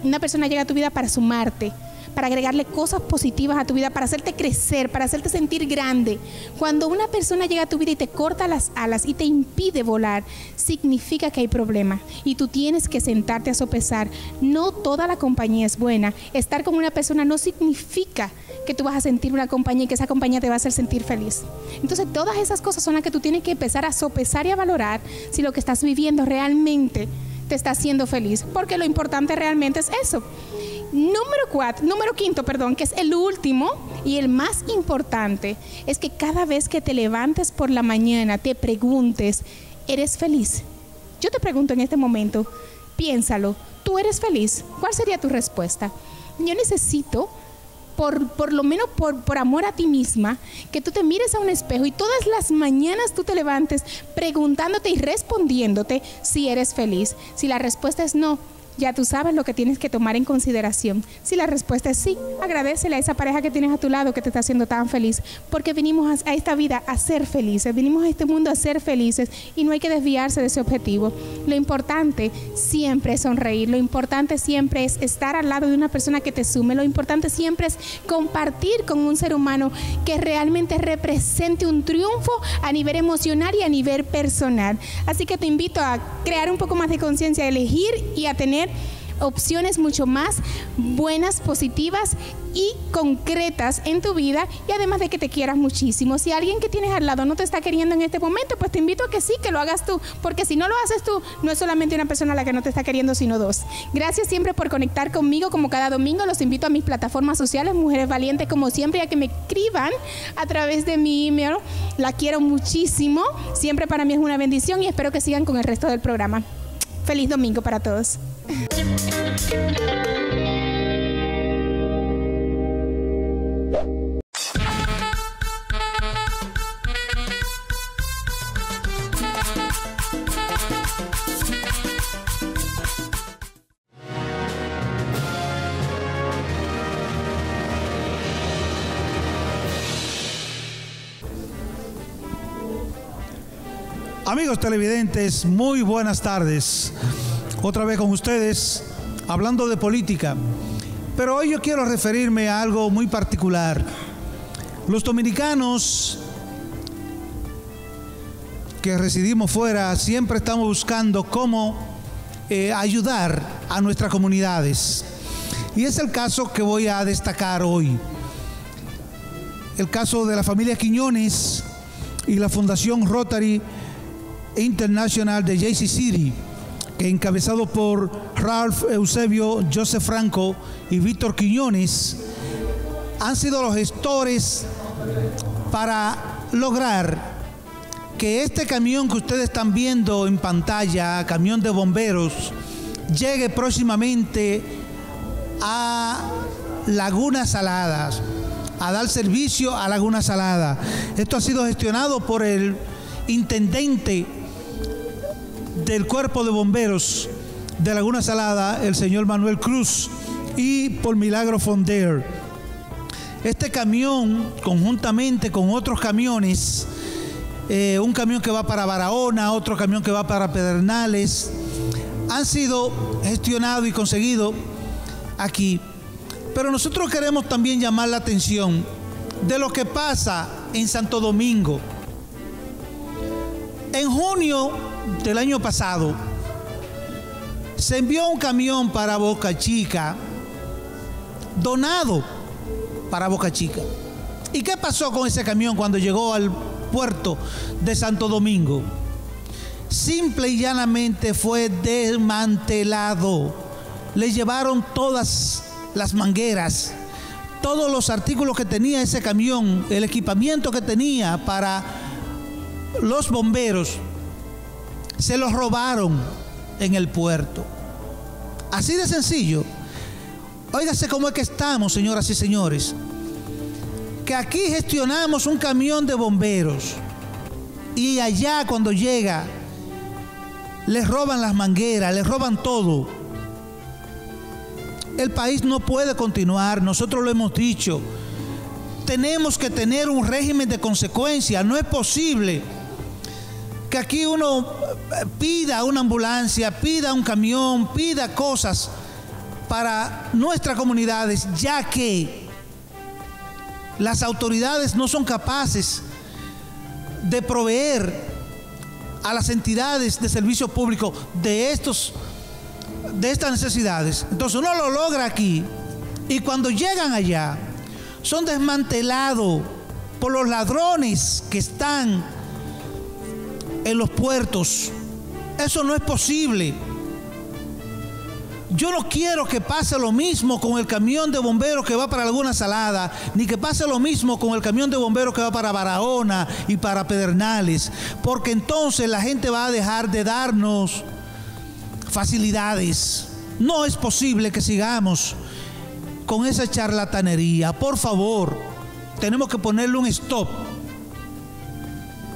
Una persona llega a tu vida para sumarte, para agregarle cosas positivas a tu vida, para hacerte crecer, para hacerte sentir grande. Cuando una persona llega a tu vida y te corta las alas y te impide volar, significa que hay problema y tú tienes que sentarte a sopesar. No toda la compañía es buena. Estar con una persona no significa que tú vas a sentir una compañía y que esa compañía te va a hacer sentir feliz. Entonces, todas esas cosas son las que tú tienes que empezar a sopesar y a valorar si lo que estás viviendo realmente te está haciendo feliz, porque lo importante realmente es eso. Número cuatro, número quinto, perdón, que es el último y el más importante, es que cada vez que te levantes por la mañana te preguntes, ¿eres feliz? Yo te pregunto en este momento, piénsalo, ¿tú eres feliz? ¿Cuál sería tu respuesta? Yo necesito, por, por lo menos por, por amor a ti misma, que tú te mires a un espejo y todas las mañanas tú te levantes preguntándote y respondiéndote si eres feliz. Si la respuesta es no, ya tú sabes lo que tienes que tomar en consideración. Si la respuesta es sí, agradécele a esa pareja que tienes a tu lado que te está haciendo tan feliz, porque vinimos a esta vida a ser felices, vinimos a este mundo a ser felices y no hay que desviarse de ese objetivo. Lo importante siempre es sonreír, lo importante siempre es estar al lado de una persona que te sume, lo importante siempre es compartir con un ser humano que realmente represente un triunfo a nivel emocional y a nivel personal. Así que te invito a crear un poco más de conciencia, a elegir y a tener opciones mucho más buenas, positivas y concretas en tu vida, y además de que te quieras muchísimo. Si alguien que tienes al lado no te está queriendo en este momento, pues te invito a que sí, que lo hagas tú, porque si no lo haces tú, no es solamente una persona la que no te está queriendo, sino dos. Gracias siempre por conectar conmigo como cada domingo. Los invito a mis plataformas sociales, Mujeres Valientes, como siempre, a que me escriban a través de mi email. La quiero muchísimo, siempre para mí es una bendición y espero que sigan con el resto del programa. Feliz domingo para todos. Amigos televidentes, muy buenas tardes. Otra vez con ustedes, hablando de política. Pero hoy yo quiero referirme a algo muy particular. Los dominicanos que residimos fuera, siempre estamos buscando cómo eh, ayudar a nuestras comunidades. Y es el caso que voy a destacar hoy. El caso de la familia Quiñones y la Fundación Rotary International de Jay-Z City, que encabezado por Ralph Eusebio, José Franco y Víctor Quiñones, han sido los gestores para lograr que este camión que ustedes están viendo en pantalla, camión de bomberos, llegue próximamente a Laguna Salada, a dar servicio a Laguna Salada. Esto ha sido gestionado por el intendente del Cuerpo de Bomberos de Laguna Salada, el señor Manuel Cruz, y por Milagro Fonder. Este camión, conjuntamente con otros camiones, eh, un camión que va para Barahona, otro camión que va para Pedernales, han sido gestionados y conseguidos aquí. Pero nosotros queremos también llamar la atención de lo que pasa en Santo Domingo. En junio del año pasado se envió un camión para Boca Chica, donado para Boca Chica. ¿Y qué pasó con ese camión cuando llegó al puerto de Santo Domingo? Simple y llanamente fue desmantelado. Le llevaron todas las mangueras, todos los artículos que tenía ese camión, el equipamiento que tenía para los bomberos, se los robaron en el puerto. Así de sencillo. Óigase cómo es que estamos, señoras y señores. Que aquí gestionamos un camión de bomberos y allá cuando llega les roban las mangueras, les roban todo. El país no puede continuar, nosotros lo hemos dicho. Tenemos que tener un régimen de consecuencias. No es posible que aquí uno pida una ambulancia, pida un camión, pida cosas para nuestras comunidades, ya que las autoridades no son capaces de proveer a las entidades de servicio público de, estos, de estas necesidades. Entonces uno lo logra aquí y cuando llegan allá son desmantelados por los ladrones que están en los puertos. Eso no es posible. Yo no quiero que pase lo mismo con el camión de bomberos que va para Laguna Salada, ni que pase lo mismo con el camión de bomberos que va para Barahona y para Pedernales, porque entonces la gente va a dejar de darnos facilidades. No es posible que sigamos con esa charlatanería. Por favor, tenemos que ponerle un stop.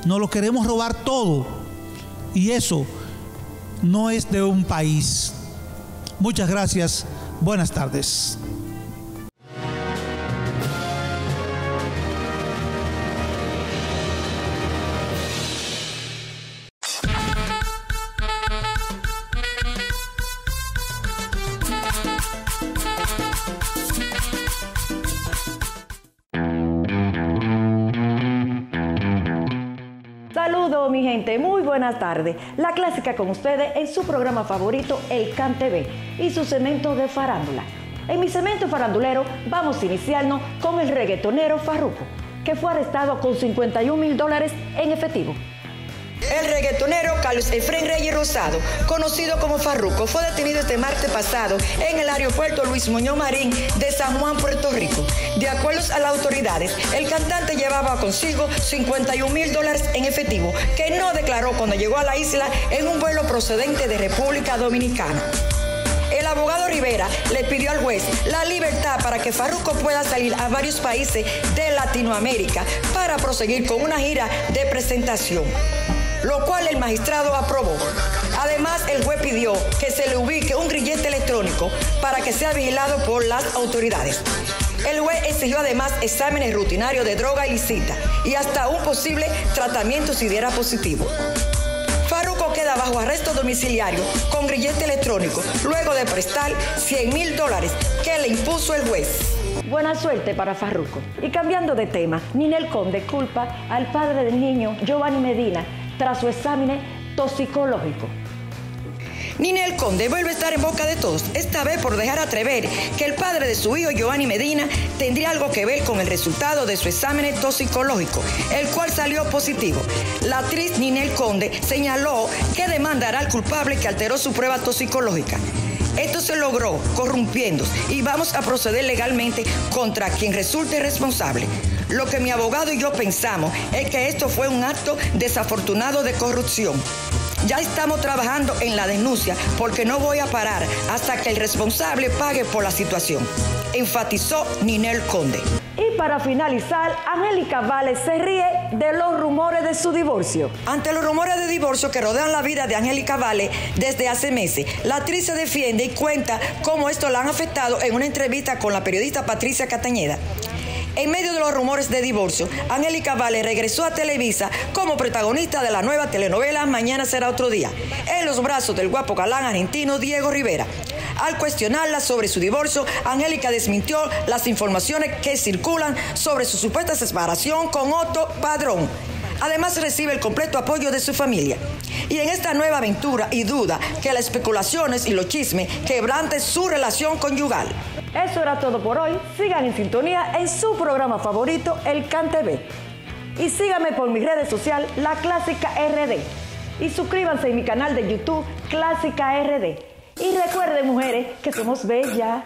Nos lo queremos robar todo y eso no es de un país. Muchas gracias. Buenas tardes. Mi gente, muy buenas tardes. La Clásica con ustedes en su programa favorito, El Kan T V, y su segmento de farándula. En mi segmento farandulero vamos a iniciarnos con el reggaetonero Farruko, que fue arrestado con cincuenta y un mil dólares en efectivo. El reggaetonero Carlos Efraín Reyes Rosado, conocido como Farruko, fue detenido este martes pasado en el aeropuerto Luis Muñoz Marín de San Juan, Puerto Rico. De acuerdo a las autoridades, el cantante llevaba consigo cincuenta y un mil dólares en efectivo, que no declaró cuando llegó a la isla en un vuelo procedente de República Dominicana. El abogado Rivera le pidió al juez la libertad para que Farruko pueda salir a varios países de Latinoamérica para proseguir con una gira de presentación, lo cual el magistrado aprobó. Además, el juez pidió que se le ubique un grillete electrónico para que sea vigilado por las autoridades. El juez exigió además exámenes rutinarios de droga ilícita y hasta un posible tratamiento si diera positivo. Farruko queda bajo arresto domiciliario con grillete electrónico luego de prestar cien mil dólares que le impuso el juez. Buena suerte para Farruko. Y cambiando de tema, Ninel Conde culpa al padre del niño Giovanni Medina tras su examen toxicológico. Ninel Conde vuelve a estar en boca de todos, esta vez por dejar atrever que el padre de su hijo, Giovanni Medina, tendría algo que ver con el resultado de su examen toxicológico, el cual salió positivo. La actriz Ninel Conde señaló que demandará al culpable que alteró su prueba toxicológica. Esto se logró corrompiéndose y vamos a proceder legalmente contra quien resulte responsable. Lo que mi abogado y yo pensamos es que esto fue un acto desafortunado de corrupción. Ya estamos trabajando en la denuncia porque no voy a parar hasta que el responsable pague por la situación, enfatizó Ninel Conde. Y para finalizar, Angélica Vale se ríe de los rumores de su divorcio. Ante los rumores de divorcio que rodean la vida de Angélica Vale desde hace meses, la actriz se defiende y cuenta cómo esto la han afectado en una entrevista con la periodista Patricia Castañeda. En medio de los rumores de divorcio, Angélica Vale regresó a Televisa como protagonista de la nueva telenovela Mañana Será Otro Día, en los brazos del guapo galán argentino Diego Rivera. Al cuestionarla sobre su divorcio, Angélica desmintió las informaciones que circulan sobre su supuesta separación con Otto Padrón. Además, recibe el completo apoyo de su familia. Y en esta nueva aventura y duda que las especulaciones y los chismes quebranten su relación conyugal. Eso era todo por hoy. Sigan en sintonía en su programa favorito, El Kan T V. Y síganme por mis redes sociales, La Clásica R D. Y suscríbanse en mi canal de YouTube, Clásica R D. Y recuerden, mujeres, que somos bellas.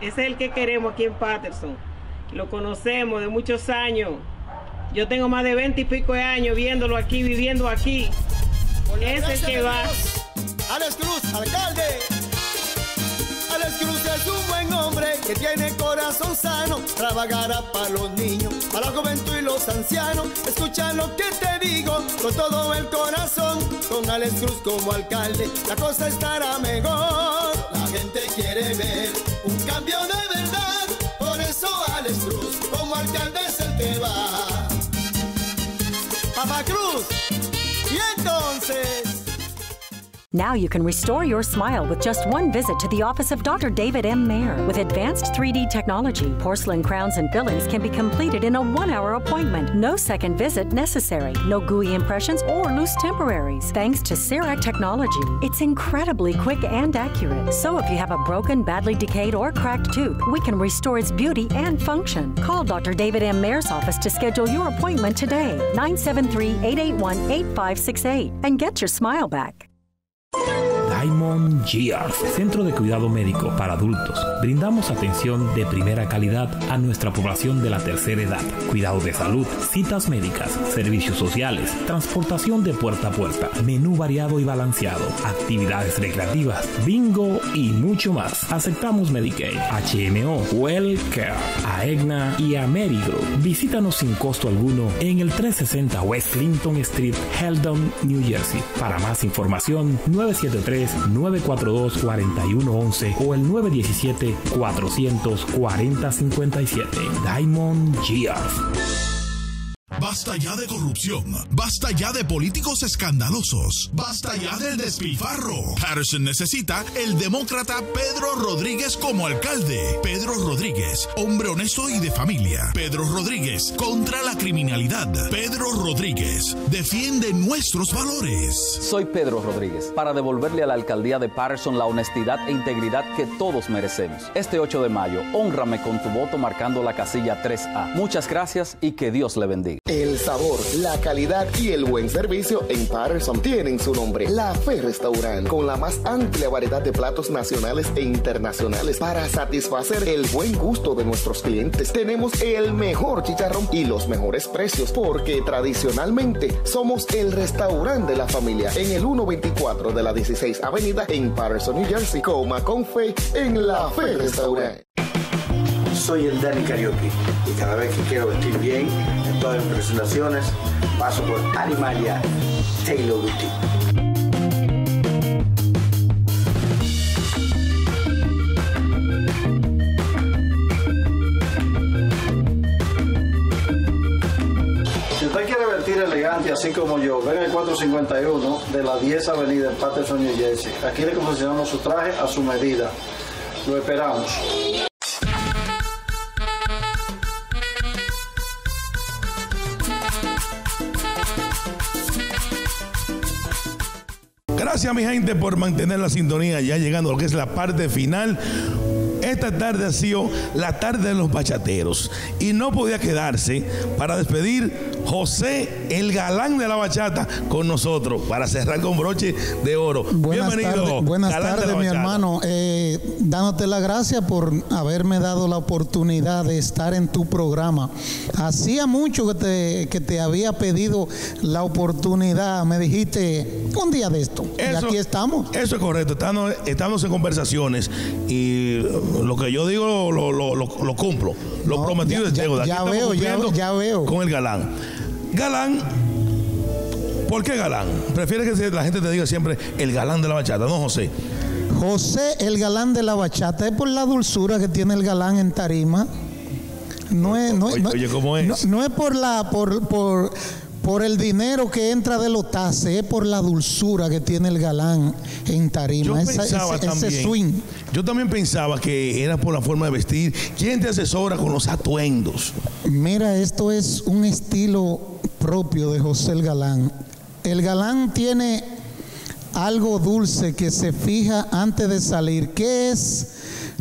Ese es el que queremos aquí en Paterson. Lo conocemos de muchos años. Yo tengo más de veinte y pico de años viéndolo aquí, viviendo aquí. Ese es el que va. Alex Cruz, alcalde. Alex Cruz es un buen hombre. que tiene corazón sano, trabajará para los niños, para la juventud y los ancianos. Escucha lo que te digo con todo el corazón. Con Alex Cruz como alcalde, la cosa estará mejor. La gente quiere ver un cambio de verdad. Por eso Alex Cruz como alcalde es el que va. Papá Cruz. Y entonces... Now you can restore your smile with just one visit to the office of Doctor David M. Mayer. With advanced three D technology, porcelain crowns and fillings can be completed in a one-hour appointment. No second visit necessary. No gooey impressions or loose temporaries. Thanks to CEREC technology, it's incredibly quick and accurate. So if you have a broken, badly decayed, or cracked tooth, we can restore its beauty and function. Call Doctor David M. Mayer's office to schedule your appointment today. nine seven three, eight eight one, eight five six eight. And get your smile back. Simon Gears, Centro de Cuidado Médico para Adultos. Brindamos atención de primera calidad a nuestra población de la tercera edad. Cuidado de salud, citas médicas, servicios sociales, transportación de puerta a puerta, menú variado y balanceado, actividades recreativas, bingo y mucho más. Aceptamos Medicaid, H M O, WellCare, Aetna y Amerigo. Visítanos sin costo alguno en el trescientos sesenta West Clinton Street, Haledon, New Jersey. Para más información, nueve siete tres, nueve cuatro dos, cuatro uno uno uno o el nueve uno siete, cuatro cuatro cero, cinco siete. Diamond Gears. Basta ya de corrupción, basta ya de políticos escandalosos, basta ya del despilfarro. Paterson necesita el demócrata Pedro Rodríguez como alcalde. Pedro Rodríguez, hombre honesto y de familia. Pedro Rodríguez, contra la criminalidad. Pedro Rodríguez, defiende nuestros valores. Soy Pedro Rodríguez, para devolverle a la alcaldía de Paterson la honestidad e integridad que todos merecemos. Este ocho de mayo, honrame con tu voto marcando la casilla tres A. Muchas gracias y que Dios le bendiga. El sabor, la calidad y el buen servicio en Paterson tienen su nombre. La Fe Restaurante, con la más amplia variedad de platos nacionales e internacionales para satisfacer el buen gusto de nuestros clientes. Tenemos el mejor chicharrón y los mejores precios, porque tradicionalmente somos el restaurante de la familia. En el uno veinticuatro de la dieciséis Avenida en Paterson, New Jersey. Coma con fe en La Fe Restaurante. Soy el Dani Karaoke y cada vez que quiero vestir bien en todas mis presentaciones paso por Animalia Taylor Boutique. Elegante, así como yo, ven el cuatrocientos cincuenta y uno de la diez Avenida en Paterson, New Jersey. Aquí le confeccionamos su traje a su medida. Lo esperamos. Gracias, mi gente, por mantener la sintonía. Ya llegando a lo que es la parte final. Esta tarde ha sido la tarde de los bachateros y no podía quedarse para despedir José, el galán de la bachata, con nosotros para cerrar con broche de oro. Buenas Bienvenido. Tarde, buenas tardes, mi hermano. Eh, dándote las gracias por haberme dado la oportunidad de estar en tu programa. Hacía mucho que te, que te había pedido la oportunidad. Me dijiste un día de esto. Eso, y aquí estamos. Eso es correcto. Estamos, estamos en conversaciones y lo que yo digo lo, lo, lo, lo cumplo. Lo no, prometido es deuda. Ya, ya veo, ya, ya veo. Con el galán. Galán, ¿por qué galán? Prefiere que la gente te diga siempre el galán de la bachata, ¿no, José? José, el galán de la bachata, es por la dulzura que tiene el galán en tarima. No es, no, oye, no, oye, ¿cómo es? No, no es por la, por, por, por el dinero que entra de los tases, es por la dulzura que tiene el galán en tarima. Yo esa, pensaba ese, también, ese swing. Yo también pensaba que era por la forma de vestir. ¿Quién te asesora con los atuendos? Mira, esto es un estilo propio de José el galán. El galán tiene algo dulce que se fija antes de salir. ¿Qué es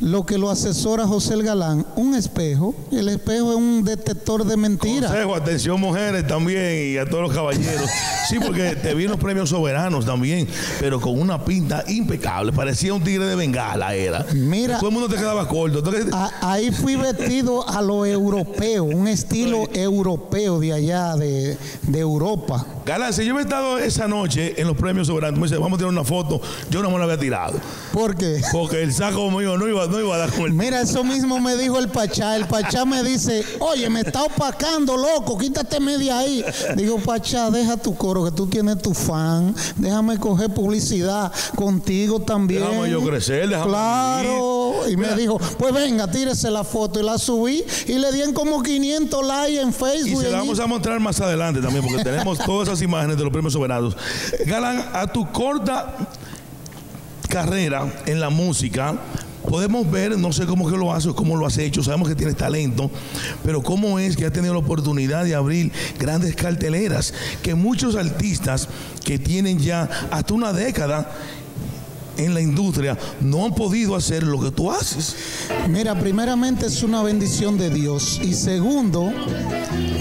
lo que lo asesora José el galán? Un espejo. El espejo es un detector de mentiras. Consejo, atención mujeres también y a todos los caballeros. Sí, porque te vi en los premios soberanos también, pero con una pinta impecable. Parecía un tigre de bengala era. Mira. Todo el mundo te quedaba corto. Entonces... A, ahí fui vestido a lo europeo, un estilo europeo de allá, de, de Europa. Galán, si yo hubiera estado esa noche en los premios soberanos, me dice, vamos a tirar una foto, yo no me la había tirado. ¿Por qué? Porque el saco mío no iba a no iba a dar cuenta. Mira, eso mismo me dijo el Pachá. El Pachá me dice, oye, me está opacando, loco, quítate media ahí. Digo, Pachá, deja tu coro, que tú tienes tu fan. Déjame coger publicidad contigo también. Déjame yo crecer, déjame Claro. Vivir. Y mira. Me dijo, pues venga, tírese la foto. Y la subí y le di en como quinientos likes en Facebook. Y se la vamos a mostrar más adelante también, porque tenemos todas esas imágenes de los premios soberanos. Galán, a tu corta carrera en la música, podemos ver, no sé cómo que lo haces, cómo lo has hecho, sabemos que tienes talento, pero cómo es que has tenido la oportunidad de abrir grandes carteleras, que muchos artistas que tienen ya hasta una década en la industria no han podido hacer lo que tú haces. Mira, primeramente es una bendición de Dios, y segundo,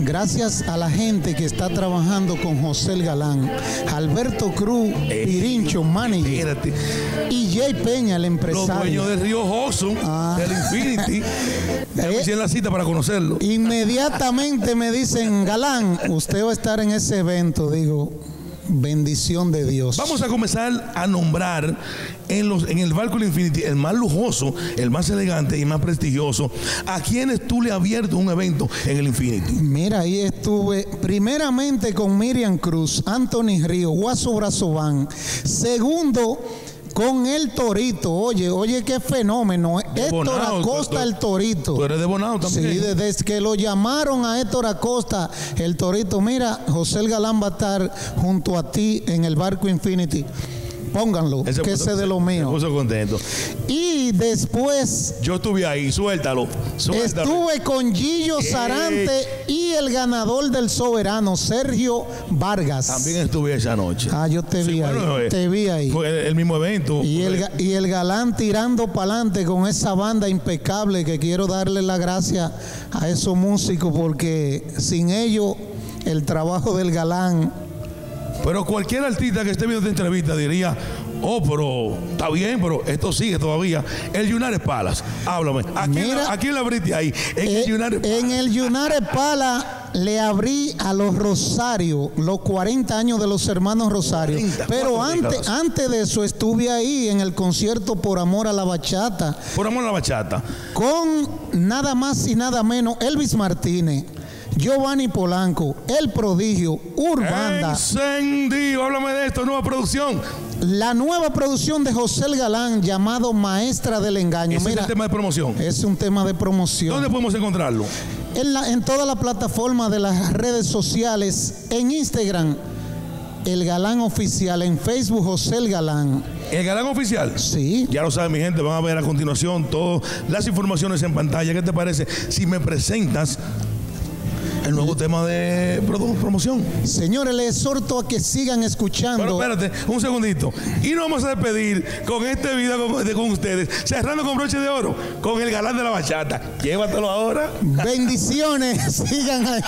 gracias a la gente que está trabajando con José el Galán, Alberto Cruz, eh, Pirincho, manager, espérate. Y Jay Peña, el empresario. Los dueños del Río Johnson, ah. del Infinity. Me hicieron la cita para conocerlo. Inmediatamente me dicen, Galán, usted va a estar en ese evento. Digo, bendición de Dios. Vamos a comenzar a nombrar en, los, en el barco del Infinity, el más lujoso, el más elegante y más prestigioso, a quienes tú le has abierto un evento en el Infinity. Mira, ahí estuve primeramente con Miriam Cruz, Anthony Río, Guaso Brazován. Segundo, con el Torito, oye, oye, qué fenómeno. Héctor Acosta, el Torito. Tú eres de Bonao también. Sí, desde que lo llamaron a Héctor Acosta, el Torito, mira, José el Galán va a estar junto a ti en el barco Infinity. Pónganlo, ese que ese de lo mío. Me puso contento. Y después... Yo estuve ahí, suéltalo. suéltalo. Estuve con Gillo eh. Sarante y el ganador del soberano, Sergio Vargas. También estuve esa noche. Ah, yo te sí, vi bueno, ahí. Eh, te vi ahí. Fue el, el mismo evento. Y el, y el Galán tirando para adelante con esa banda impecable, que quiero darle la gracia a esos músicos, porque sin ellos el trabajo del Galán... Pero cualquier artista que esté viendo esta entrevista diría, oh, pero está bien, pero esto sigue todavía. El Yunares Palas, háblame. ¿A quién, Mira, ¿a quién le abriste ahí? En eh, el Yunares Palas. En el Yunares Palas le abrí a los Rosario, los cuarenta años de los hermanos Rosario. cuarenta, pero antes, antes de eso estuve ahí en el concierto Por Amor a la Bachata. Por Amor a la Bachata. Con nada más y nada menos Elvis Martínez, Giovanni Polanco, El Prodigio, Urbanda. Encendido, háblame de esto, nueva producción. La nueva producción de José el Galán, llamado Maestra del Engaño. ¿Ese Mira, es un tema de promoción? Es un tema de promoción. ¿Dónde podemos encontrarlo? En, la, en toda la plataforma de las redes sociales, en Instagram, El Galán Oficial, en Facebook, José el Galán. ¿El Galán Oficial? Sí. Ya lo saben, mi gente, van a ver a continuación todas las informaciones en pantalla. ¿Qué te parece si me presentas el nuevo tema de promoción? Señores, les exhorto a que sigan escuchando. Pero espérate, un segundito. Y nos vamos a despedir con este video con, con ustedes, cerrando con broche de oro, con el Galán de la Bachata. Llévatelo ahora. Bendiciones. Sigan ahí.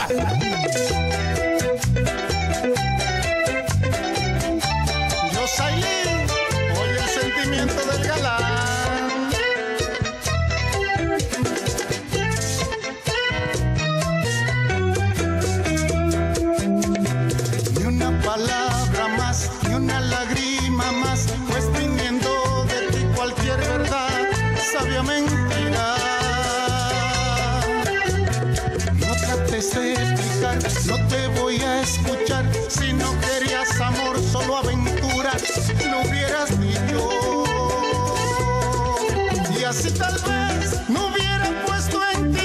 Yo soy Lin, oye el sentimiento del Galán. Palabra más, ni una lágrima más, pues viniendo de ti cualquier verdad, sabia mentira. No trates de explicar, no te voy a escuchar, si no querías amor, solo aventura, lo hubieras dicho. Y así tal vez no hubiera puesto en ti.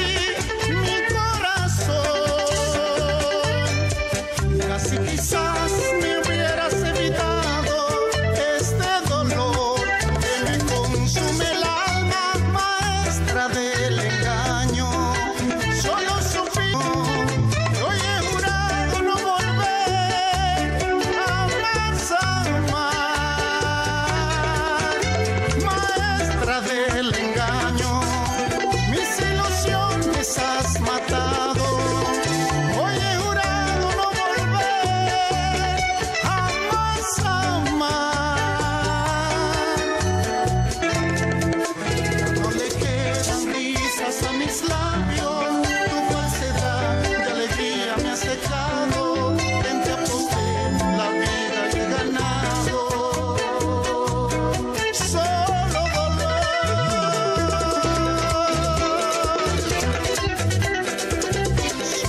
Si quizás me hubieras evitado este dolor que me consume el alma, maestra del engaño. Solo sufrí, hoy he jurado no volver a más amar, maestra del engaño. Mis ilusiones has matado. Yeah.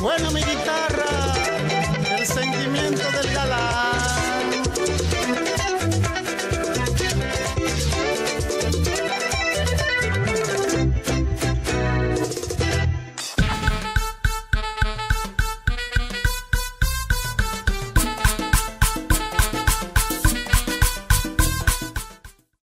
Bueno, mi guitarra.